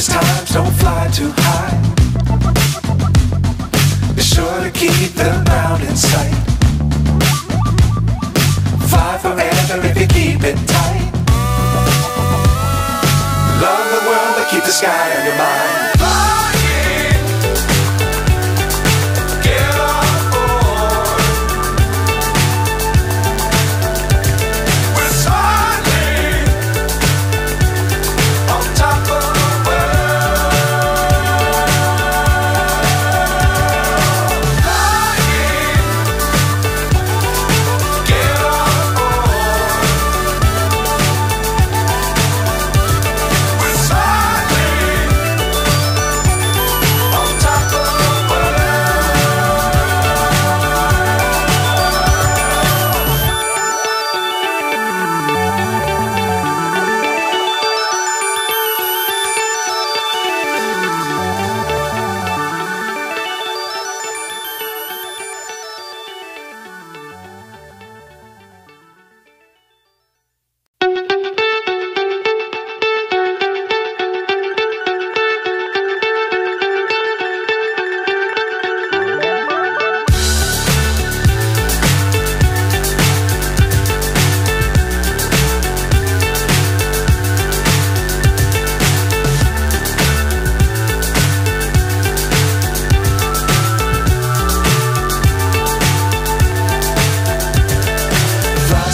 Times don't fly too high. Be sure to keep the ground in sight. Fly forever if you keep it tight. Love the world, but keep the sky on your mind.